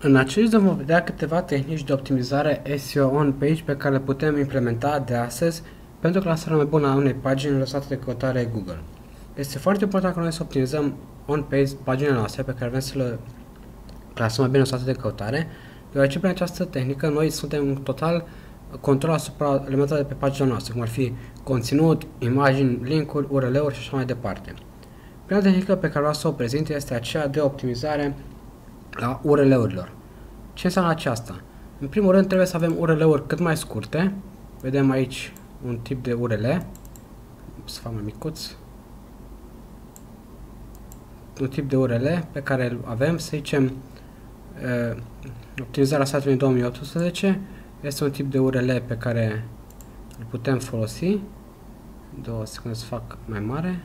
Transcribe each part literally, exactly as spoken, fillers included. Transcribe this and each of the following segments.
În acest video vom vedea câteva tehnici de optimizare S E O on-page pe care le putem implementa de astăzi pentru clasarea mai bună a unei pagini lăsate de căutare Google. Este foarte important ca noi să optimizăm on-page paginile noastre pe care vrem să le clasăm mai bine lăsate de căutare, deoarece prin această tehnică noi suntem în total control asupra elementelor de pe pagina noastră, cum ar fi conținut, imagini, link-uri, U R L-uri și așa mai departe. Prima tehnică pe care vreau să o prezint este aceea de optimizare la U R L-urilor. Ce înseamnă aceasta? În primul rând trebuie să avem U R L-uri cât mai scurte. Vedem aici un tip de U R L. Să fac mai micuț. Un tip de U R L pe care îl avem, să zicem, eh, optimizarea site-ului în două mii optsprezece. Este un tip de U R L pe care îl putem folosi. Două secunde să fac mai mare.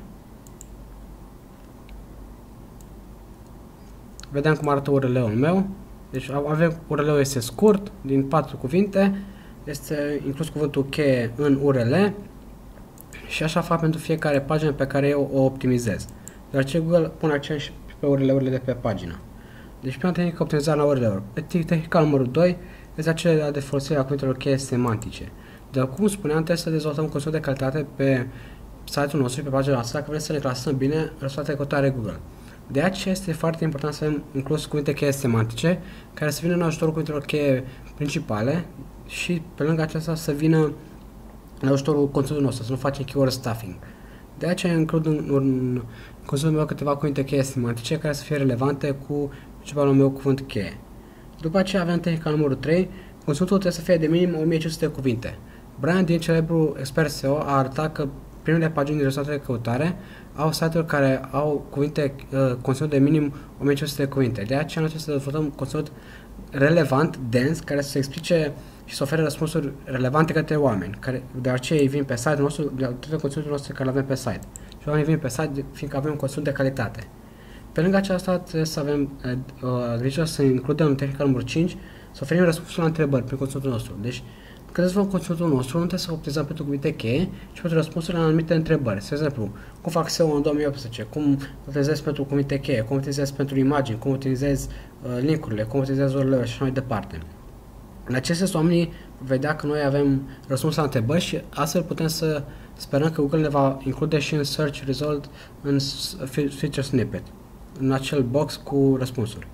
Vedem cum arată U R L-ul meu. Deci avem, U R L-ul este scurt, din patru cuvinte, este inclus cuvântul cheie în U R L și așa fac pentru fiecare pagină pe care eu o optimizez. Deoarece Google pune accent și pe U R L-urile de pe pagină. Deci prima tehnică optimizare la U R L-uri. Tehnica numărul doi este aceea de folosire a cuvintelor cheie semantice. Dar cum spuneam, trebuie să dezvoltăm conținut de calitate pe site-ul nostru și pe pagina noastră dacă vrem să le clasăm bine rezultatele de căutare Google. De aceea este foarte important să avem inclus cuvinte cheie semantice, care să vină în ajutorul cuvintelor cheie principale și pe lângă aceasta să vină în ajutorul conținutului nostru, să nu facem keyword stuffing. De aceea includ în, în conținutul meu câteva cuvinte cheie semantice care să fie relevante cu principalul meu cuvânt cheie. După aceea avem tehnica numărul trei, conținutul trebuie să fie de minim o mie cinci sute de cuvinte. Brian Dean, celebrul expert S E O, a arătat că primele pagini de rezultate de căutare au site-uri care au cuvinte, uh, conținut de minim o mie cinci sute de cuvinte. De aceea noi trebuie să dezvoltăm conținut relevant, dens, care să explice și să ofere răspunsuri relevante către oameni. Care, de aceea ei vin pe site-ul nostru, de tot conținutul nostru care îl avem pe site. Și oamenii vin pe site fiindcă avem conținut de calitate. Pe lângă aceasta trebuie să avem uh, grijă să includem în tehnica numărul cinci, să oferim răspunsul la întrebări prin conținutul nostru. Deci, când dezvoltăm conținutul nostru, nu trebuie să optimizăm pentru cuvinte cheie, ci pentru răspunsurile la anumite întrebări. Spre exemplu, cum fac S E O în două mii optsprezece, cum utilizez pentru cuvinte cheie, cum utilizez pentru imagini, cum utilizez uh, linkurile, cum utilizez U R L-urile și așa mai departe. În acest sens, oamenii vedea că noi avem răspunsul la întrebări și astfel putem să sperăm că Google le va include și în Search Result, în Feature Snippet, în acel box cu răspunsuri.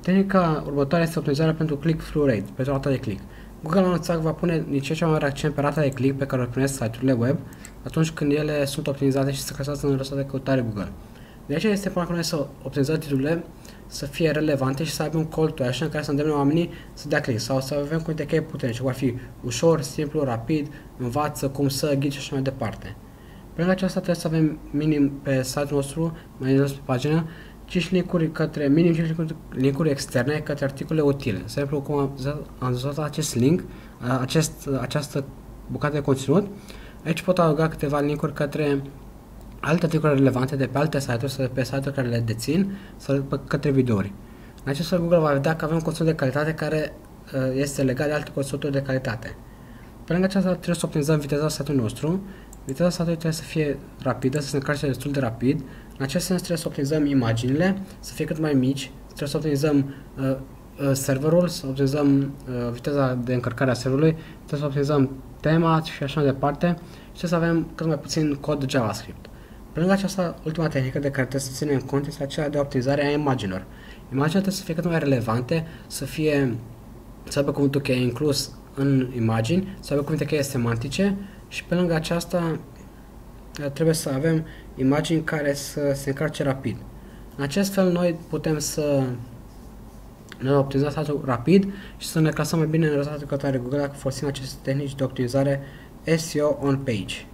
Tehnica următoare este optimizarea pentru click-through rate, pentru rata de click. Google a anunțat că va pune din ce mai mare accent pe rata de click pe care o primesc site-urile web atunci când ele sunt optimizate și se clasează în rezultatele de căutare Google. De aceea este important ca noi să optimizăm titlurile să fie relevante și să aibă un call to action care să îndemne oamenii să dea click sau să avem cuvinte cheie puternice, cum ar fi ușor, simplu, rapid, învață, cum să ghici și așa mai departe. Pentru aceasta trebuie să avem minim pe site-ul nostru, mai jos pe pagină, cinci link-uri către, minim cinci link-uri externe către articole utile. De exemplu, cum am dezvoltat acest link, acest, această bucată de conținut, aici pot adăuga câteva link-uri către alte articole relevante de pe alte site-uri sau de pe site-uri care le dețin sau către videouri. În acest fel, Google va vedea că avem conținut de calitate care este legat de alte conținuturi de calitate. Pe lângă aceasta trebuie să optimizăm viteza site-ului nostru. Viteza site-ului trebuie să fie rapidă, să se încarce destul de rapid. În acest sens trebuie să optimizăm imaginile, să fie cât mai mici, trebuie să optimizăm uh, uh, serverul, să optimizăm uh, viteza de încărcare a serverului, trebuie să optimizăm tema și așa mai departe și trebuie să avem cât mai puțin cod JavaScript. Pe lângă aceasta, ultima tehnică de care trebuie să ținem cont este aceea de optimizare a imaginilor. Imaginile trebuie să fie cât mai relevante, să fie, să aibă cuvântul cheie inclus în imagini, să aibă cuvinte cheie semantice și pe lângă aceasta trebuie să avem imagini care să se încarce rapid. În acest fel noi putem să ne optimizăm site-ul rapid și să ne clasăm mai bine în rezultatele de căutare Google dacă folosim aceste tehnici de optimizare S E O on page.